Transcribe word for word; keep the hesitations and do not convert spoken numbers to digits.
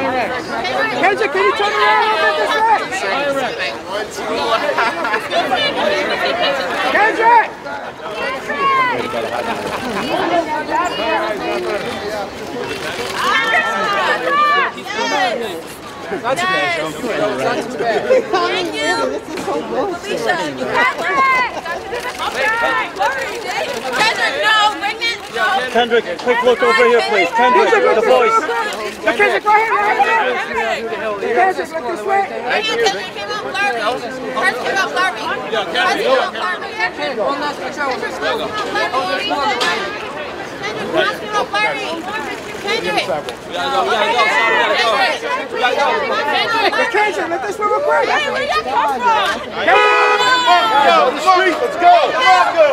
I R X. Kendrick, can you turn around and look this way? I R X. Kendrick! Kendrick! Not too bad, Sean. Not too bad. Thank you. This is so bullshit. Kendrick, no. Kendrick, quick look over here, please. Kendrick, the voice. Kendrick, go ahead, go ahead. Kendrick, look this way. Kendrick came out larvae. Kendrick came out larvae. Kendrick came out larvae. Kendrick came out larvae. Kendrick. We gotta go, we gotta go. We gotta go. Kendrick, let this one real quick. Where did that come from? Kendrick, let's go. Let's go.